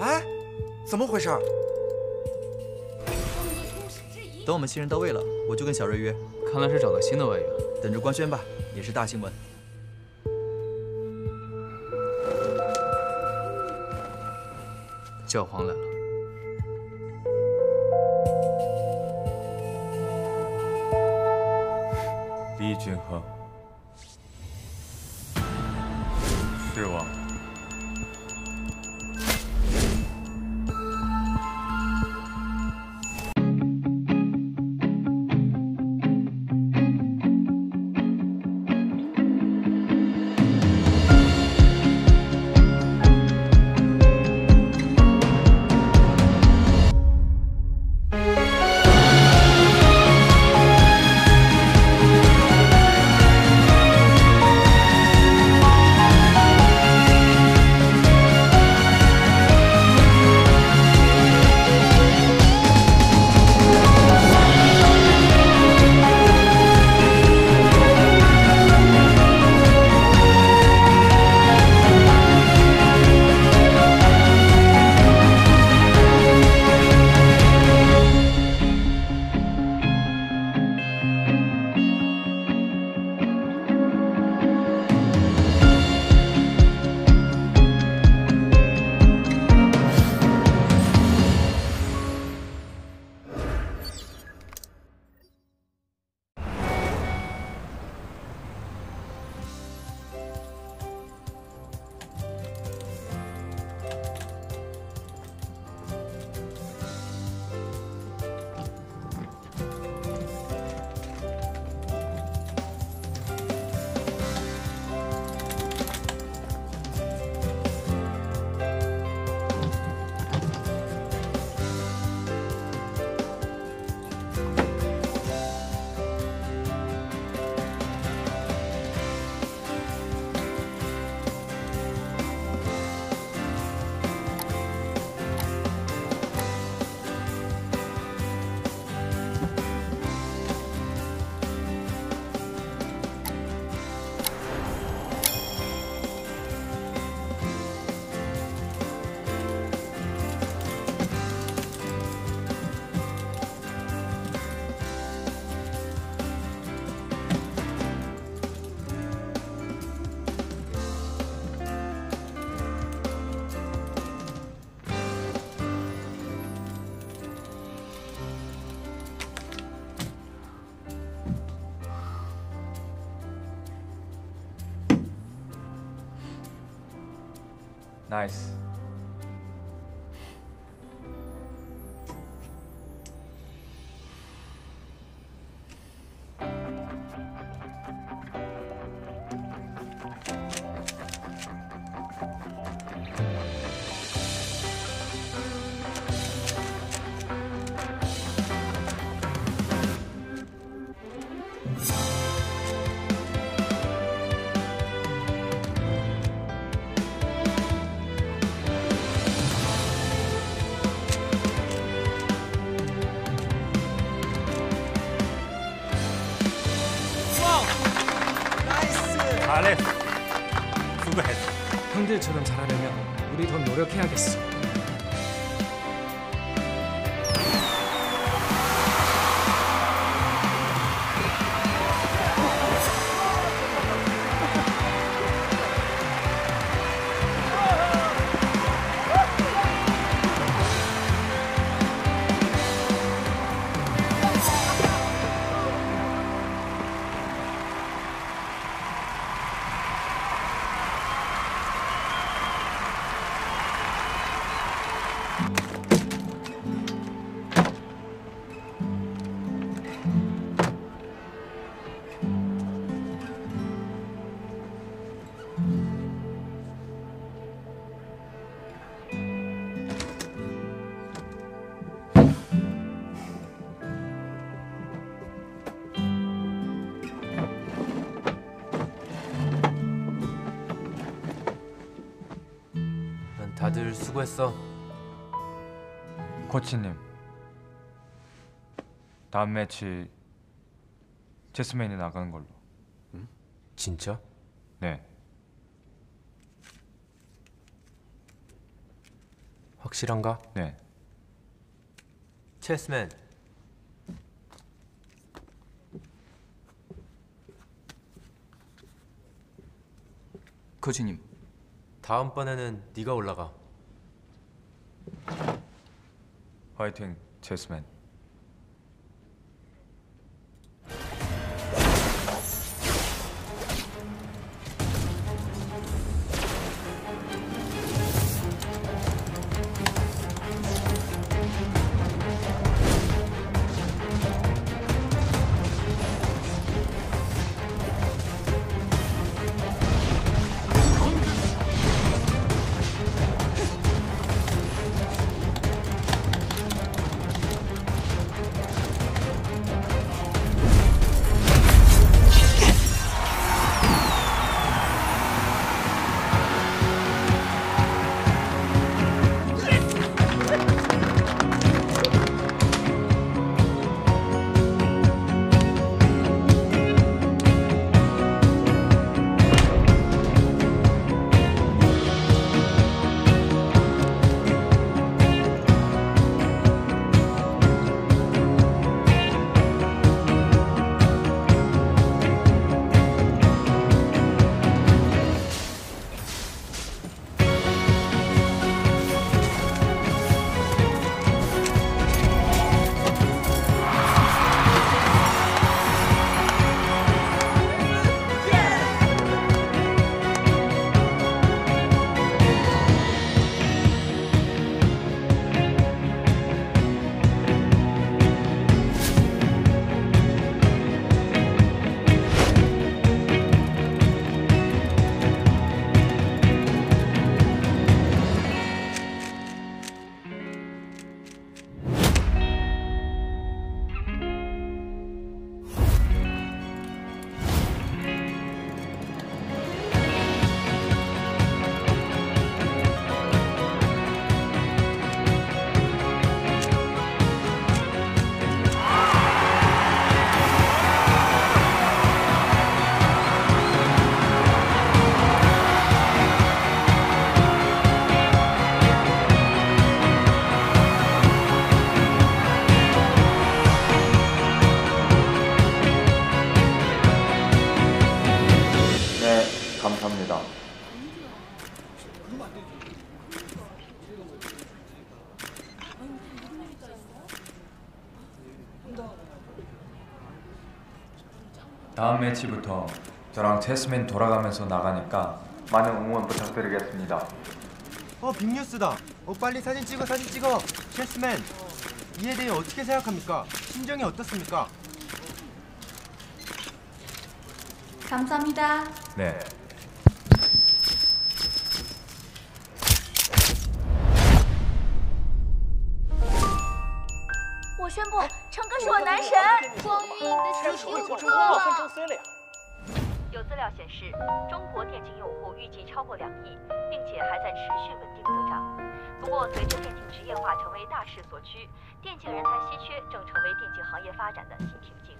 哎，怎么回事？等我们新人到位了，我就跟小瑞约。看来是找到新的外援，等着官宣吧，也是大新闻。 教皇来了。李君衡，是我。Nice。 형들처럼 잘하려면 우리 더 노력해야겠어. 다들 수고했어. 코치님, 다음 매치 체스맨이 나가는 걸로. 응? 진짜? 네. 확실한가? 네. 체스맨. 코치님. 다음번에는 네가 올라가. 화이팅, 체스맨. 다음 매치부터 저랑 체스맨 돌아가면서 나가니까 많은 응원 부탁드리겠습니다. 빅뉴스다. 빨리 사진 찍어, 사진 찍어. 체스맨, 이에 대해 어떻게 생각합니까? 심정이 어떻습니까? 감사합니다. 네.有资料显示，中国电竞用户预计超过2亿，并且还在持续稳定增长。不过，随着电竞职业化成为大势所趋，电竞人才稀缺正成为电竞行业发展的新瓶颈。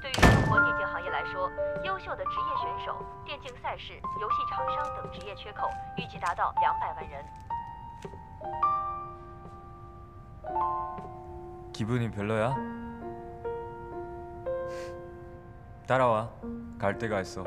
对于中国电竞行业来说，优秀的职业选手、电竞赛事、游戏厂商等职业缺口预计达到200万人。 기분이 별로야? 따라와. 갈 데가 있어.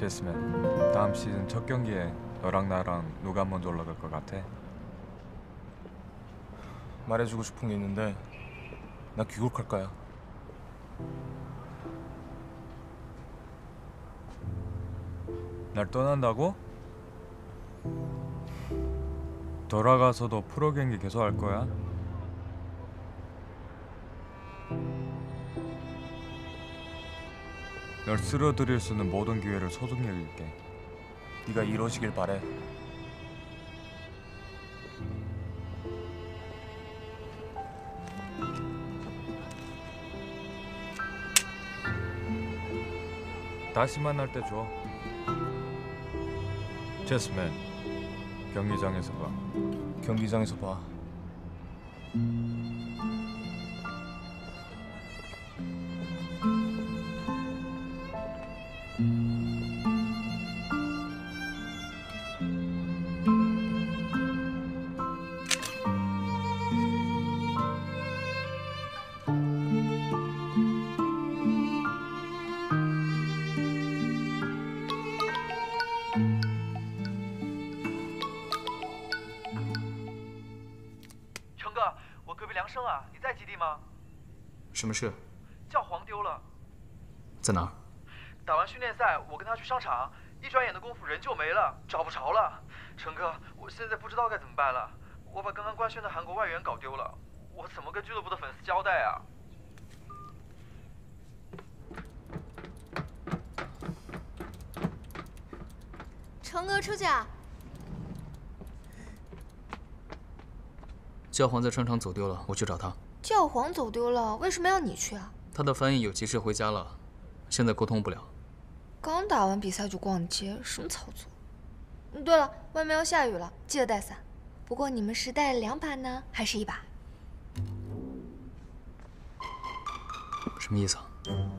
체스맨, 다음 시즌 첫 경기에 너랑 나랑 누가 먼저 올라갈 것 같아? 말해주고 싶은 게 있는데 나 귀국할 거야. 날 떠난다고? 돌아가서도 프로 경기 계속 할 거야? 널 쓸어드릴 수 있는 모든 기회를 소중히 여길게. 네가 이루어지길 바래. 다시 만날 때 줘. 체스맨, 경기장에서 봐. 경기장에서 봐.什么事？教皇丢了，在哪儿？打完训练赛，我跟他去商场，一转眼的功夫人就没了，找不着了。陈哥，我现在不知道该怎么办了。我把刚刚官宣的韩国外援搞丢了，我怎么跟俱乐部的粉丝交代啊？陈哥，出去啊！教皇在商场走丢了，我去找他。 教皇走丢了，为什么要你去啊？他的翻译有急事回家了，现在沟通不了。刚打完比赛就逛街，什么操作？对了，外面要下雨了，记得带伞。不过你们是带两把呢，还是一把？什么意思啊？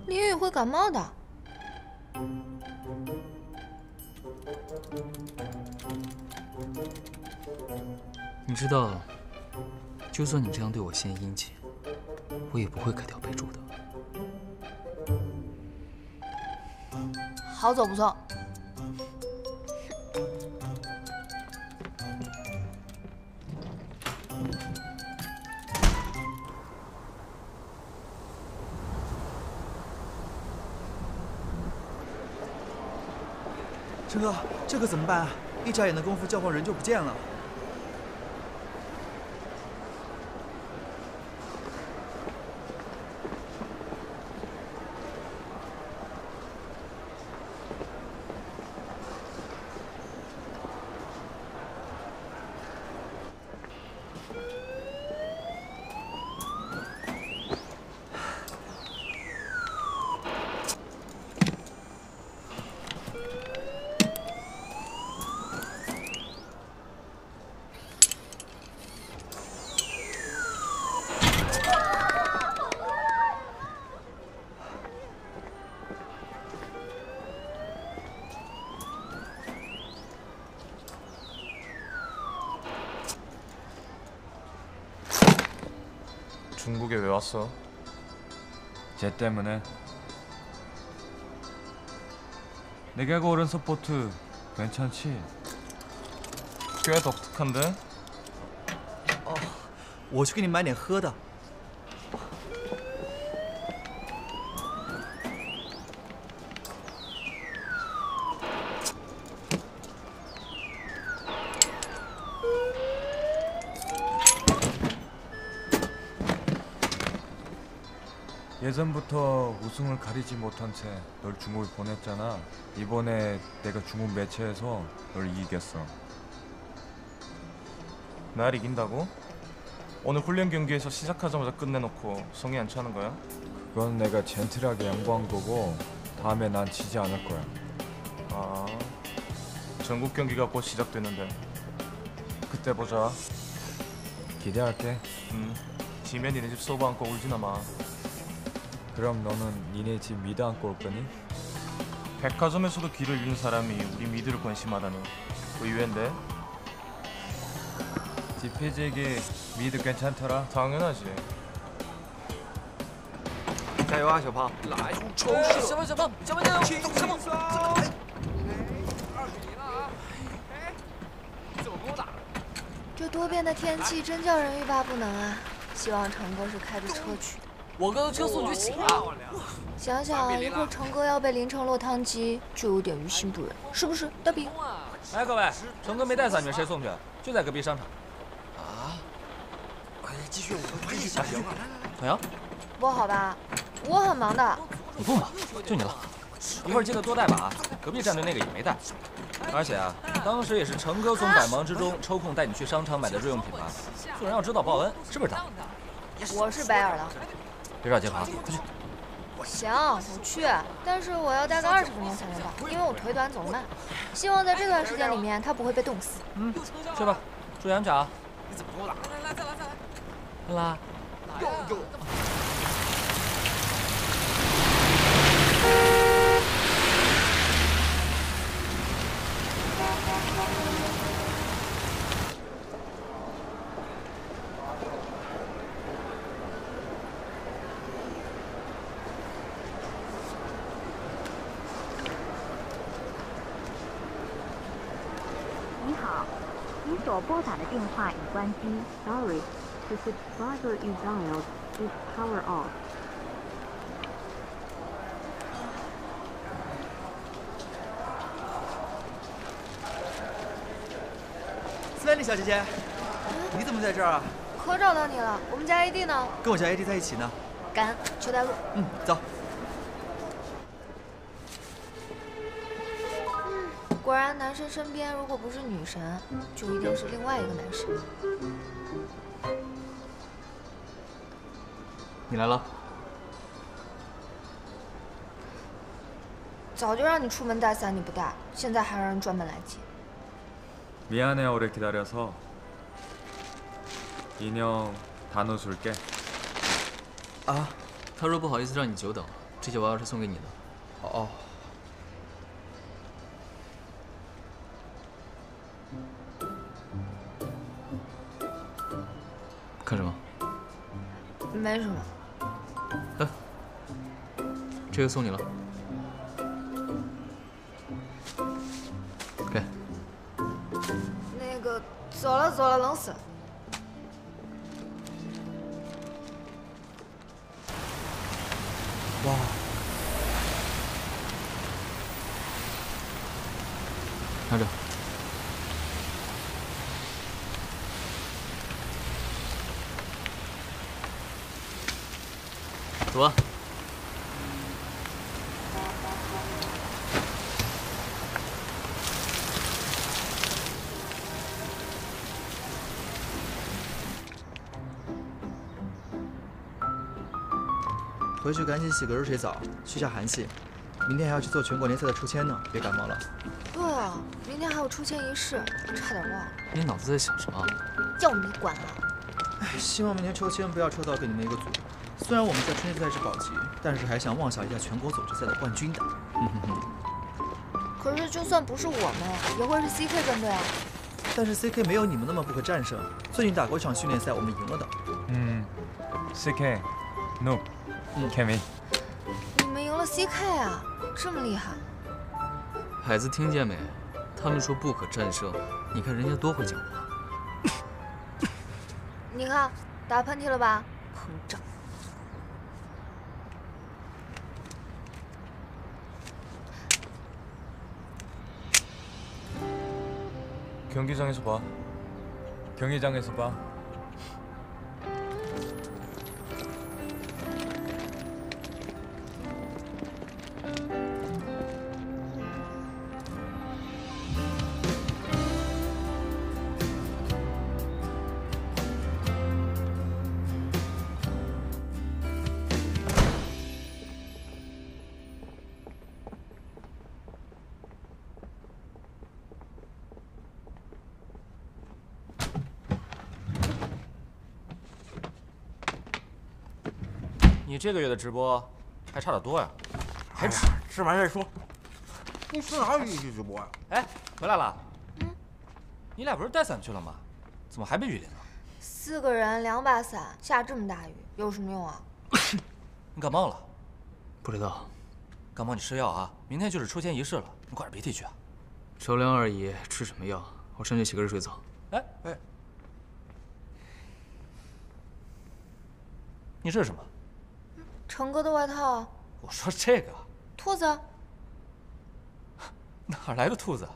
淋雨会感冒的。你知道。 就算你这样对我献殷勤，我也不会改掉备注的。好走不送。陈哥，这可怎么办啊？一眨眼的功夫，教皇人就不见了。 중국에 왜 왔어? 쟤 때문에. 내가 하고 오른 서포트 괜찮지? 꽤 독특한데? 어, 我去给你买点喝的. 예전부터 우승을 가리지 못한 채 널 중국에 보냈잖아. 이번에 내가 중국 매체에서 널 이겼어. 날 이긴다고? 오늘 훈련 경기에서 시작하자마자 끝내놓고 성의 안 차는 거야? 그건 내가 젠틀하게 양보한 거고 다음에 난 지지 않을 거야. 아, 전국 경기가 곧 시작되는데 그때 보자. 기대할게. 응, 지면 니네 집 소바 안고 울지나 마. 그럼 너는 니네 집 미드 안고 올 거니? 백화점에서도 길을 잃은 사람이 우리 미드를 관심하다니 의외인데? 디피지에게 미드 괜찮더라? 당연하지. 자유아, 저봐. 라이, 총수. 잠깐만, 잠깐만, 잠깐만, 잠깐만, 잠깐만. 这多变的天气真叫人欲罢不能啊！希望成哥是开着车去的。我哥的车送去洗了。想想一会儿成哥要被淋成落汤鸡，就有点于心不忍，是不是，大饼？哎，各位，成哥没带伞，你们谁送去？就在隔壁商场。啊！哎，继续，我继续下行。小杨，不好吧？我很忙的。你不忙，就你了。 一会儿记得多带把啊，隔壁战队那个也没带。而且啊，当时也是成哥从百忙之中抽空带你去商场买的日用品吧。做人要知道报恩，是不是？我是白眼狼。别找借口啊，快去。行，我去，但是我要待个20分钟才能到，因为我腿短走慢。希望在这段时间里面他不会被冻死。嗯，去吧，注意安全啊。你怎么给我打？来，再来。拉。哟。 你好，您所拨打的电话已关机。Sorry, the subscriber you dialed is power off. Smiling小姐姐，你怎么在这儿啊？可找到你了，我们家 AD 呢？跟我家 AD 在一起呢。感恩，求带路。嗯，走。果然，男神身边如果不是女神，就一定是另外一个男神。你来了。早就让你出门带伞，你不带，现在还让人专门来接。 미안해 오래 기다려서 인형 다 넣어줄게. 아, 他说不好意思让你久等，这些娃娃是送给你的。 哦。 看什么？没什么。哎，这个送你了。 走了，冷死了。哇！拿着。走吧。 回去赶紧洗个热水澡，去下寒气。明天还要去做全国联赛的抽签呢，别感冒了。对啊，明天还有抽签仪式，差点忘了。你脑子在想什么？要你管啊！哎，希望明天抽签不要抽到跟你那个组。虽然我们在春季赛是保级，但是还想妄想一下全国总决赛的冠军的。可是就算不是我们，也会是 CK 战队啊。但是 CK 没有你们那么不可战胜。最近打过一场训练赛，我们赢了的。嗯 ，CK，no。 Kevin， 你们赢了 CK 啊，这么厉害！孩子听见没？他们说不可战胜，你看人家多会讲话。你看，打喷嚏了吧？膨胀。경기장에서 봐. 경기장에서 봐.这个月的直播还差得多呀，还吃吃完再说。公司哪有一起直播呀？哎，回来了。嗯，你俩不是带伞去了吗？怎么还被雨淋了？4个人2把伞，下这么大雨有什么用啊？你感冒了？不知道。感冒你吃药啊，明天就是抽签仪式了，你快点别提去啊。着凉而已，吃什么药？我上去洗个热水澡。哎哎，你这是什么？成哥的外套。我说这个。兔子？哪来的兔子？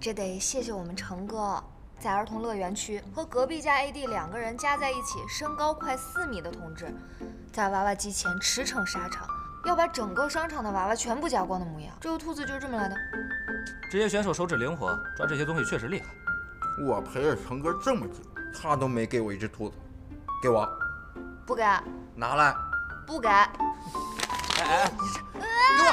这得谢谢我们成哥，在儿童乐园区和隔壁家 AD 两个人加在一起，身高快4米的同志，在娃娃机前驰骋沙场，要把整个商场的娃娃全部夹光的模样。这个兔子就是这么来的。这些选手手指灵活，抓这些东西确实厉害。我陪着成哥这么久，他都没给我一只兔子，给我。 不给，拿来！不给！哎哎，你这，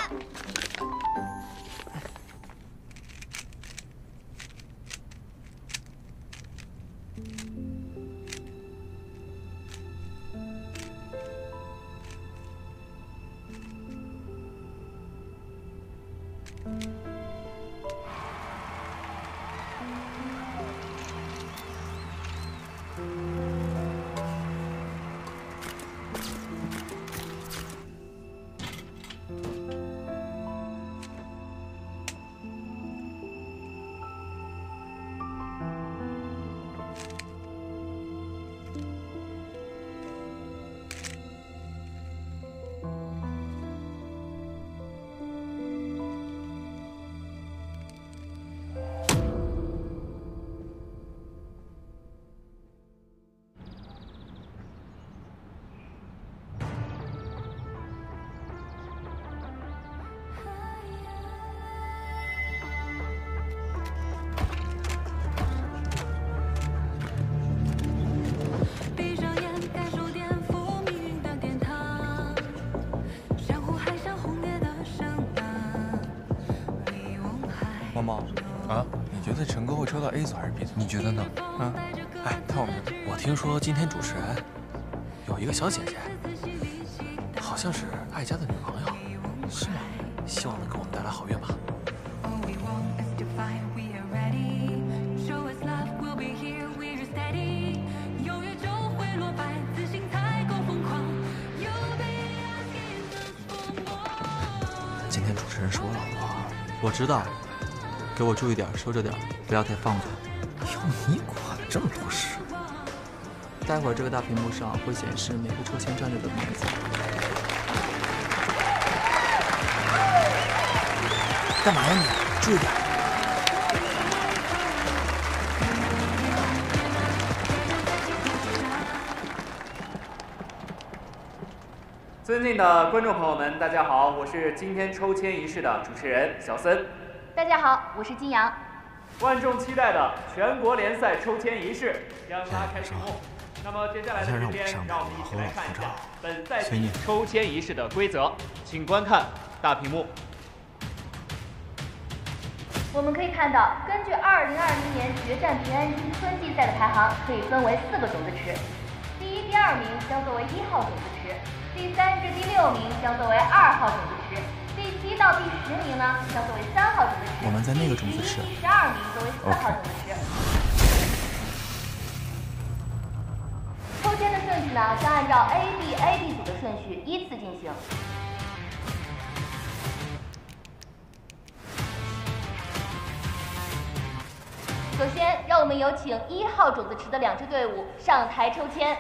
给我！抽到 A 组还是 B 组？你觉得呢？嗯，哎，看我们，我听说今天主持人有一个小姐姐，好像是艾佳的女朋友，是吗？希望能给我们带来好运吧。今天主持人是我老婆，我知道。 给我注意点，收着点，不要太放纵。哎呦，你管这么多事？待会儿这个大屏幕上会显示每个抽签战队的名字。干嘛呀你？注意点。尊敬的观众朋友们，大家好，我是今天抽签仪式的主持人小森。 大家好，我是金阳。万众期待的全国联赛抽签仪式将拉开序幕。那么接下来的时间，让我们一起来看一下本赛季抽签仪式的规则，请观看大屏幕。我们可以看到，根据2020年决战平安京春季赛的排行，可以分为4个种子池。第一、第二名将作为1号种子池，第3至第6名将作为2号种子池。 第7到第10名呢，将作为3号种子池；我们在那个种子池。第12名作为4号种子池。抽签的顺序呢，将按照 A、B 组的顺序依次进行。首先，让我们有请1号种子池的2支队伍上台抽签。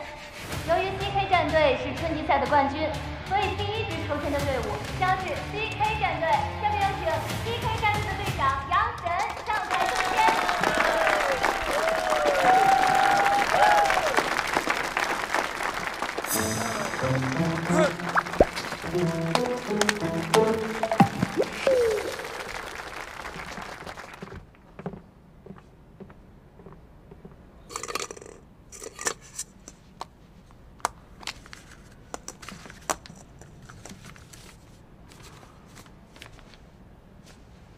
由于 CK 战队是春季赛的冠军。 所以第1支抽签的队伍将是 CK 战队，下面有请 CK 战队的队长杨晨上台抽签。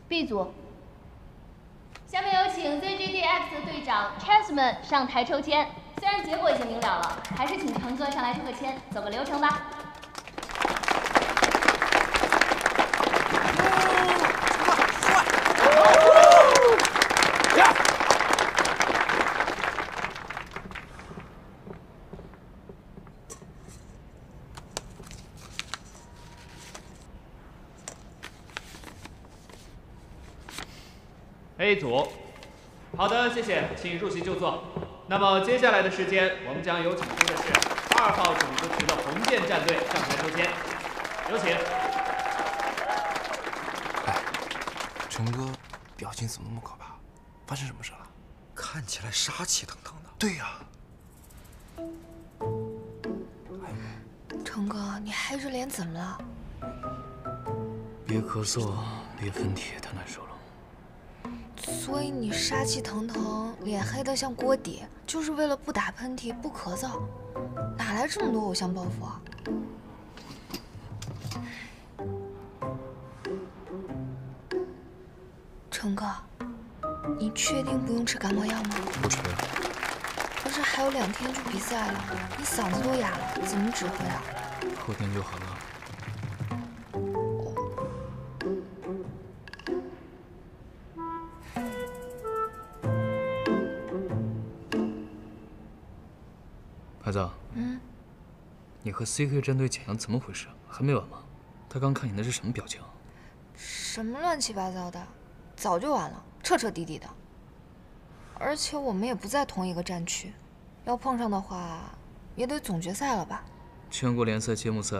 B 组，下面有请 ZGDX 队长 Chessman 上台抽签。虽然结果已经明了了，还是请成哥上来抽个签，走个流程吧。A 组，好的，谢谢，请入席就坐。那么接下来的时间，我们将有请出的是2号种子池的红箭战队上台抽签，有请。哎，陈哥表情怎么那么可怕？发生什么事了？看起来杀气腾腾的。对呀。陈哥，你黑着脸怎么了？别咳嗽，别喷嚏，太难受了。 所以你杀气腾腾，脸黑得像锅底，就是为了不打喷嚏、不咳嗽，哪来这么多偶像包袱啊？成哥，你确定不用吃感冒药吗？不吃。可是还有2天就比赛了，你嗓子都哑了，怎么指挥啊？后天就好了。 孩子，你和 CK 战队简阳怎么回事？还没完吗？他刚看你那是什么表情？什么乱七八糟的，早就完了，彻彻底底的。而且我们也不在同一个战区，要碰上的话，也得总决赛了吧？全国联赛揭幕赛，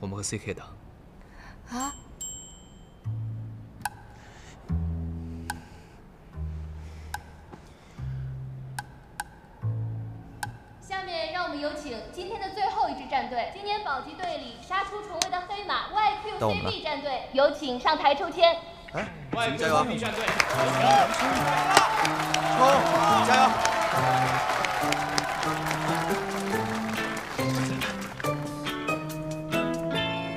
我们和 CK 打。啊？有请今天的最后一支战队，今年保级队里杀出重围的黑马 YQCB 战队，有请上台抽签。哎，加油！加油！加油！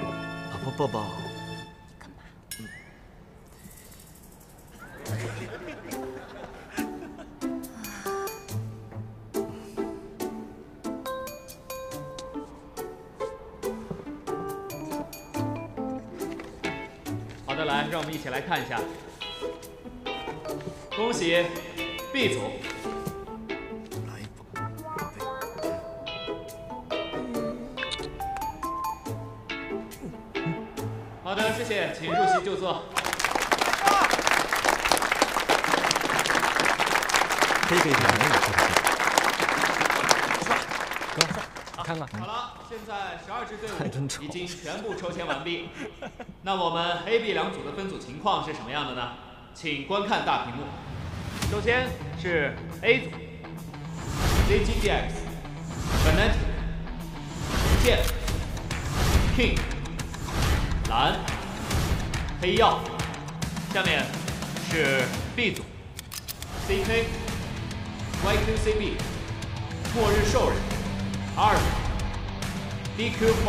老婆抱抱。干嘛？ 来，让我们一起来看一下。恭喜 B 组。来一杯。好的，谢谢，请入席就坐。看看。好了，现在12支队伍已经全部抽签完毕。那我们 A、B 两组的分组情况是什么样的呢？请观看大屏幕。首先是 A 组 ，ZGDX、Fnatic、剑、King、蓝、黑曜。下面是 B 组 ，CK、YQCB、末日兽人。 二 DQ5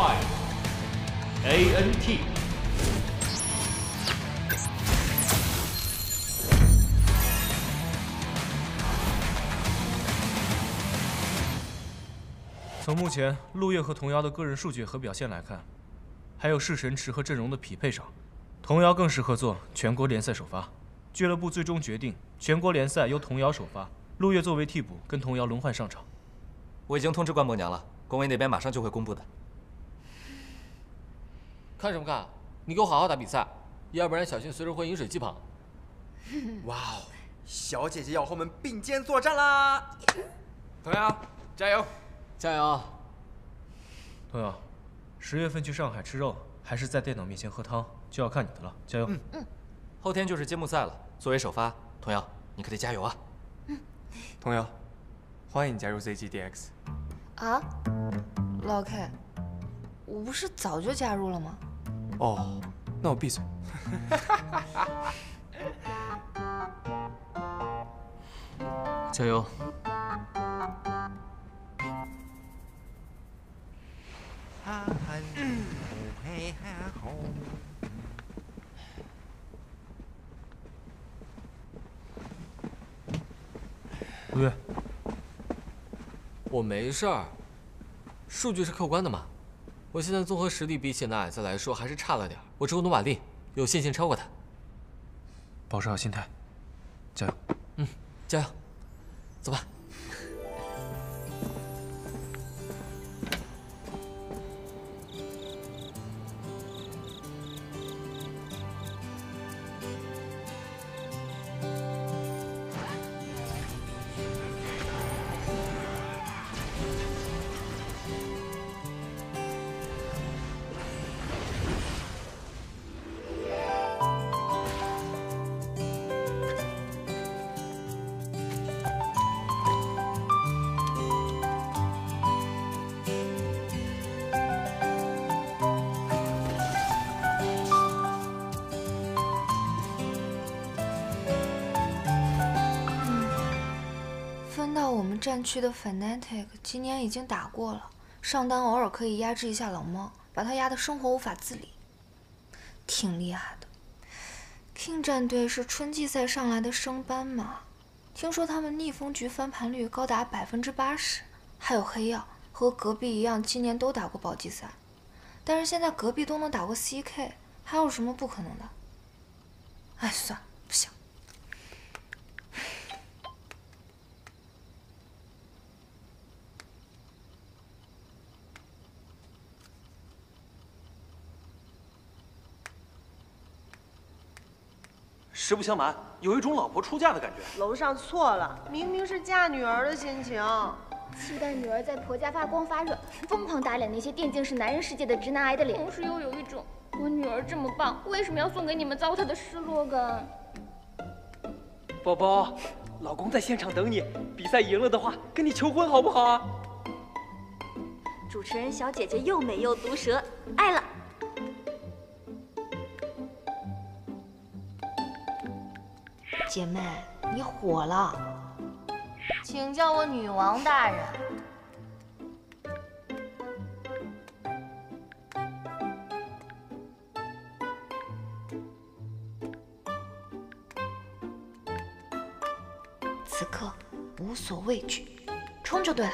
ANT 从目前陆夜和童瑶的个人数据和表现来看，还有弑神池和阵容的匹配上，童瑶更适合做全国联赛首发。俱乐部最终决定，全国联赛由童瑶首发，陆夜作为替补跟童瑶轮换上场。 我已经通知关伯娘了，工委那边马上就会公布的。看什么看？你给我好好打比赛，要不然小心随时会饮水机旁。哇哦，小姐姐要和我们并肩作战啦！童瑶，加油！加油！童瑶，10月份去上海吃肉，还是在电脑面前喝汤，就要看你的了。加油！后天就是揭幕赛了，作为首发，童瑶，你可得加油啊！童瑶。 欢迎加入 ZGDX。啊，老 K， 我不是早就加入了吗？哦，那我闭嘴。加油！陆月。 我没事儿，数据是客观的嘛。我现在综合实力比起那矮子来说还是差了点，我只有努把力，有信心超过他。保持好心态，加油！嗯，加油！走吧。分到我们战区的 Fnatic 今年已经打过了，上单偶尔可以压制一下老猫，把他压得生活无法自理，挺厉害的。King 战队是春季赛上来的升班马，听说他们逆风局翻盘率高达 80%， 还有黑曜和隔壁一样，今年都打过保级赛，但是现在隔壁都能打过 CK， 还有什么不可能的？哎，算了，不行。 实不相瞒，有一种老婆出嫁的感觉。楼上错了，明明是嫁女儿的心情。期待女儿在婆家发光发热，疯狂打脸那些电竞是男人世界的直男癌的脸。同时又有一种，我女儿这么棒，为什么要送给你们糟蹋的失落感。宝宝，老公在现场等你，比赛赢了的话跟你求婚好不好啊？主持人小姐姐又美又毒舌，爱了。 姐妹，你火了，请叫我女王大人。此刻无所畏惧，冲就对了。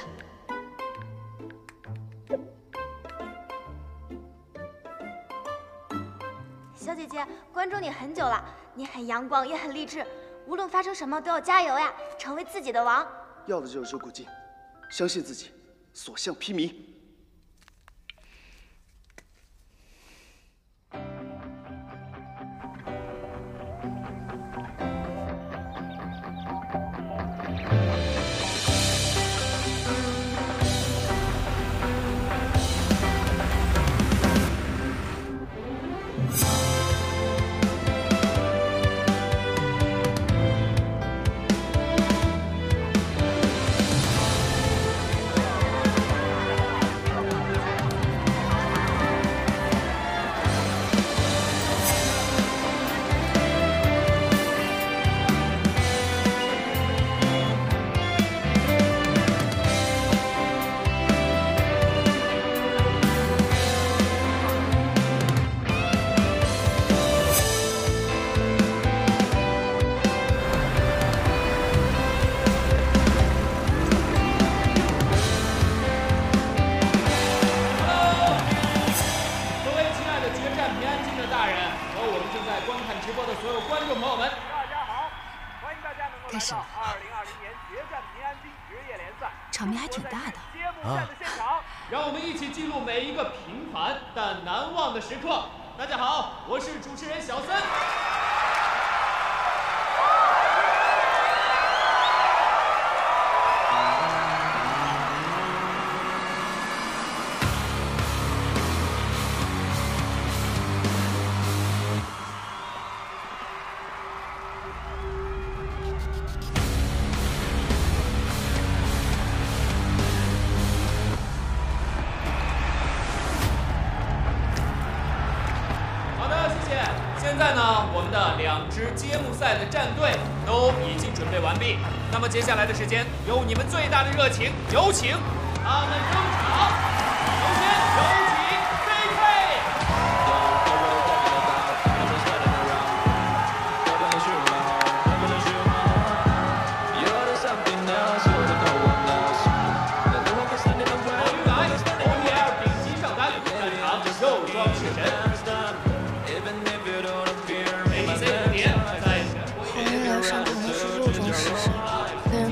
小姐姐，关注你很久了，你很阳光，也很励志，无论发生什么都要加油呀，成为自己的王。要的就是这股劲，相信自己，所向披靡。接下来的时间，有你们最大的热情，有请他们登场。首先有请 CK。红鱼来，红鱼儿顶级上单，擅长肉装式神。ADC 5年，在红鱼儿上可能是肉装式神。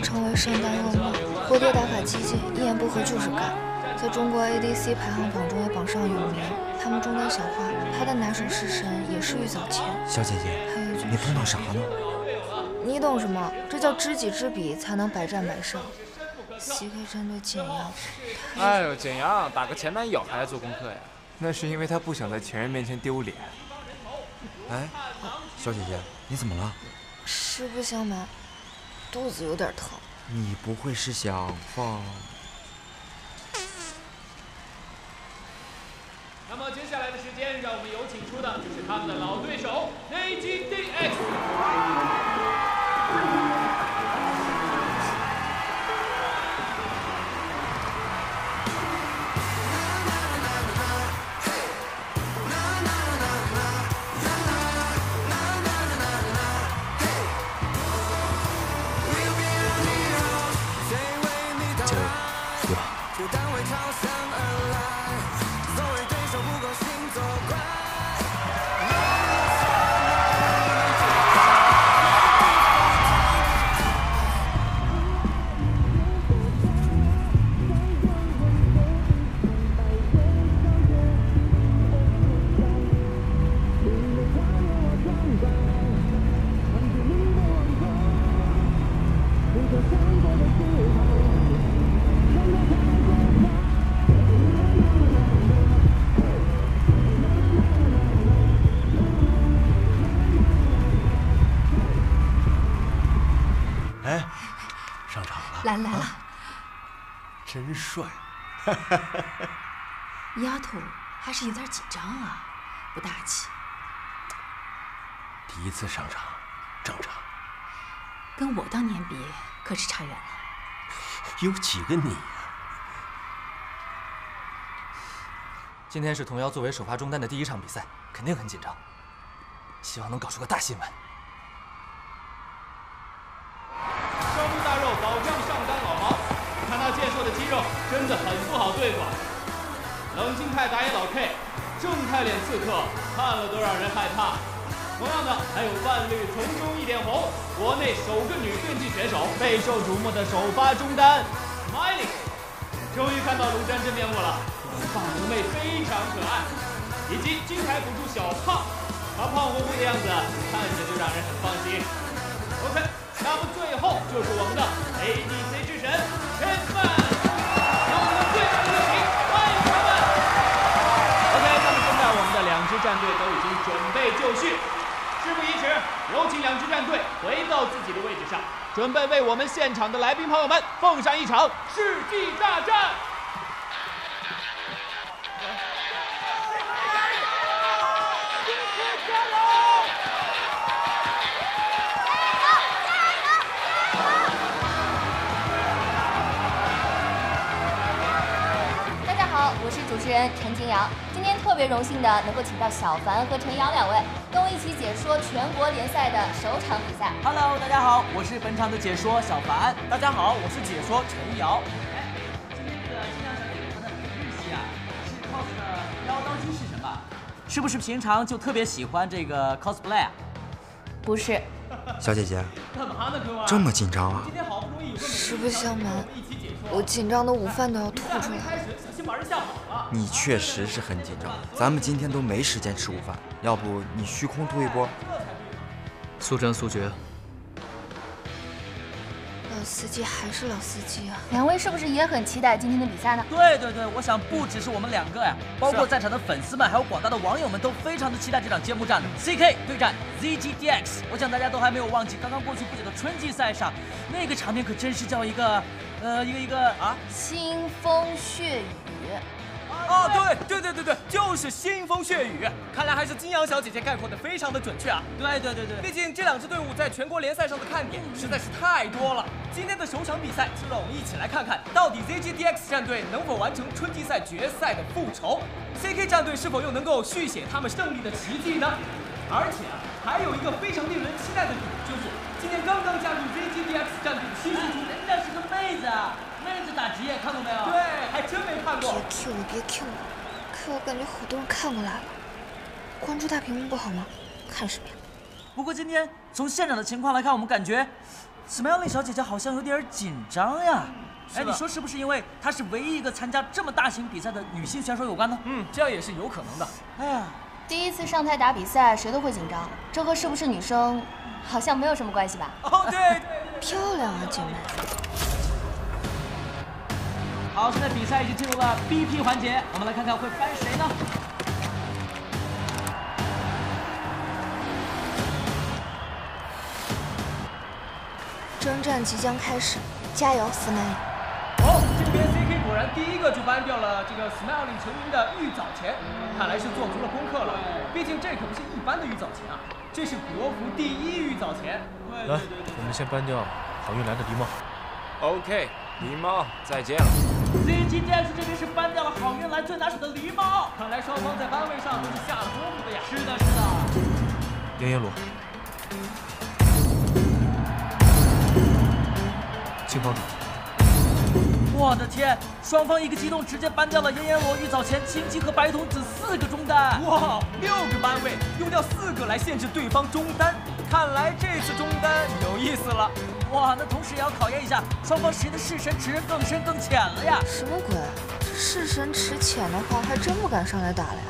成为上单噩梦，活多打法激进，一言不合就是干。在中国 ADC 排行榜中也榜上有名。他们中单小花，她的拿手式神也是玉藻前。小姐姐，你碰到啥呢？你懂什么？这叫知己知彼，才能百战百胜。CK 战队简阳，哎呦，简阳打个前男友还要做功课呀？那是因为他不想在前任面前丢脸。哎，小姐姐，你怎么了？实不相瞒。 肚子有点疼，你不会是想放？那么接下来的时间，让我们有请出的就是他们的老对手 ZGDX。哎，上场了！来了来了，真帅！丫头还是有点紧张啊，不大气。第一次上场，正常。跟我当年比，可是差远了。有几个你呀？今天是童瑶作为首发中单的第一场比赛，肯定很紧张，希望能搞出个大新闻。 真的很不好对付，冷静派打野老 K， 正太脸刺客看了都让人害怕。同样的，还有万绿丛中一点红，国内首个女竞技选手，备受瞩目的首发中单 Smiling， 终于看到庐山真面目了，大萌妹非常可爱，以及金牌辅助小胖，她胖乎乎的样子看着就让人很放心。OK， 那么最后就是我们的 ADC 之神 Chessman。 战队都已经准备就绪，事不宜迟，有请两支战队回到自己的位置上，准备为我们现场的来宾朋友们奉上一场世纪大战。大家好，我是主持人陈金阳。 今天特别荣幸的能够请到小凡和陈瑶两位，跟我一起解说全国联赛的首场比赛。Hello， 大家好，我是本场的解说小凡。大家好，我是解说陈瑶。哎，今天这个气象小姐给我们的日系啊，是 cos 的妖刀姬是什么？是不是平常就特别喜欢这个 cosplay 啊？不是。小姐姐，干嘛呢？这么紧张啊？今天好不容易有个实不相瞒，我紧张的午饭都要吐出来。 你确实是很紧张，咱们今天都没时间吃午饭，要不你虚空突一波，速战速决。老司机还是老司机啊！两位是不是也很期待今天的比赛呢？对对对，我想不只是我们两个呀，包括在场的粉丝们，还有广大的网友们，都非常的期待这场揭幕战的 CK 对战 ZGDX。我想大家都还没有忘记刚刚过去不久的春季赛上，那个场面可真是叫一个。 腥风血雨。哦，对，就是腥风血雨。看来还是金阳小姐姐概括的非常的准确啊。对，毕竟这两支队伍在全国联赛上的看点实在是太多了。今天的首场比赛，就让我们一起来看看到底 ZGDX 战队能否完成春季赛决赛的复仇 ，CK 战队是否又能够续写他们胜利的奇迹呢？而且啊，还有一个非常令人期待的点就是。 今天刚刚加入 ZGDX 战队的新星，人家是个妹子啊，妹子打职业看过没有？对，还真没看过。别 Q 我，可我感觉好多人看过来了，关注大屏幕不好吗？看什么呀？不过今天从现场的情况来看，我们感觉 Smiling 小姐姐好像有点紧张呀。哎，你说是不是因为她是唯一一个参加这么大型比赛的女性选手有关呢？嗯，这样也是有可能的。哎呀。 第一次上台打比赛，谁都会紧张，这和是不是女生好像没有什么关系吧？哦，对，漂亮啊，姐妹！好，现在比赛已经进入了 BP 环节，我们来看看会翻谁呢？征战即将开始，加油，斯奈！哦，这边 CK 果然第一个就搬掉了这个 Smiling 成员的玉藻前。 看来是做足了功课了，毕竟这可不是一般的玉藻前啊，这是国服第一玉藻前。来，我们先搬掉好运来的狸猫。OK， 狸猫再见了。ZGDX 这边是搬掉了好运来最拿手的狸猫，看来双方在搬位上都是下了功夫的呀。是的。炎炎罗，青帮主。我的天！ 双方一个激动，直接搬掉了炎炎罗、玉藻前、青青和白童子四个中单。哇，6个搬位，用掉4个来限制对方中单。看来这次中单有意思了。哇，那同时也要考验一下双方谁的弑神池更深更浅了呀？什么鬼？这弑神池浅的话，还真不敢上来打了呀。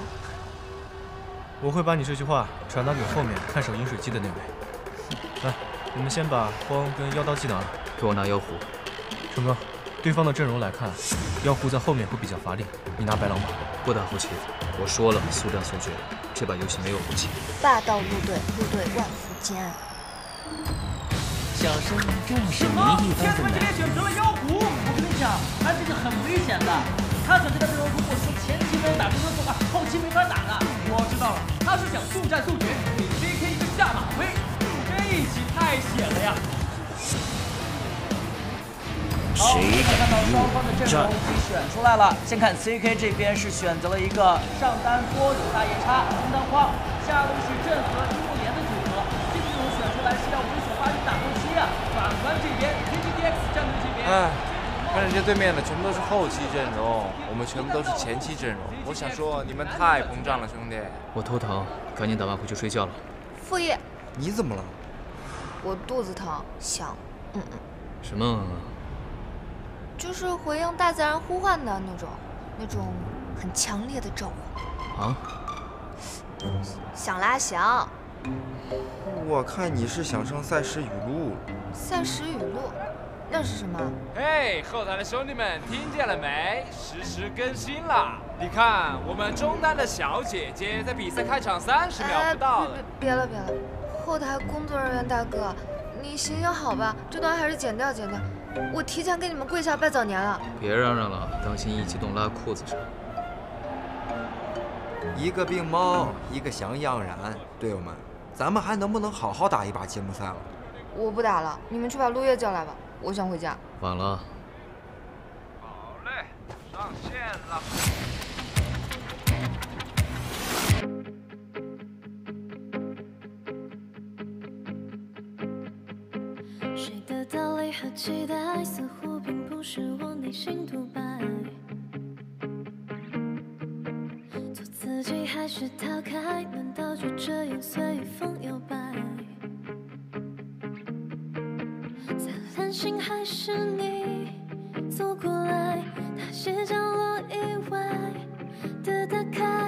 我会把你这句话传达给后面看守饮水机的那位。来，我们先把光跟妖刀技拿了，给我拿妖狐。成哥。 对方的阵容来看，妖狐在后面会比较乏力。你拿白狼吧，不打后期。我说了，速战速决，这把游戏没有后期。霸道陆队，陆队万夫皆安。小生正是迷弟方子们。天怎么这边选择了妖狐？我跟你讲，他这个很危险的。他选择的这种，如果说前期没有打出分的话，后期没法打了。我知道了，他是想速战速决，给 CK 一个下马威。这一棋太险了呀！好，我们看到双方的阵容已经选出来了。先看 CK 这边是选择了一个上单波有大夜叉中单晃，下路是镇和樱木莲的组合。这个阵容选出来是让我们。 打后期啊，反观这边 ZGDX 战队这边，哎，看人家对面的全部都是后期阵容，我们全部都是前期阵容。我想说，你们太膨胀了，兄弟。我头疼，赶紧打完回去睡觉了。副业，你怎么了？我肚子疼，想，什么？就是回应大自然呼唤的那种很强烈的召唤。啊？想拉翔。 我看你是想上赛时语录。赛时语录，那是什么？嘿，后台的兄弟们听见了没？实时更新了。你看，我们中单的小姐姐在比赛开场30秒不到了。别了，后台工作人员大哥，你行行好吧，这段还是剪掉。我提前给你们跪下拜早年了。别嚷嚷了，当心一激动拉裤子上。 一个病猫，一个翔样然。队友们，咱们还能不能好好打一把揭幕赛了？我不打了，你们去把陆月叫来吧，我想回家。晚了。好嘞，上线了。谁的道理和期待，似乎并不是我内心独白。 自己还是逃开？难道就这样随风摇摆？灿烂星还是你走过来，那些角落以外的大开。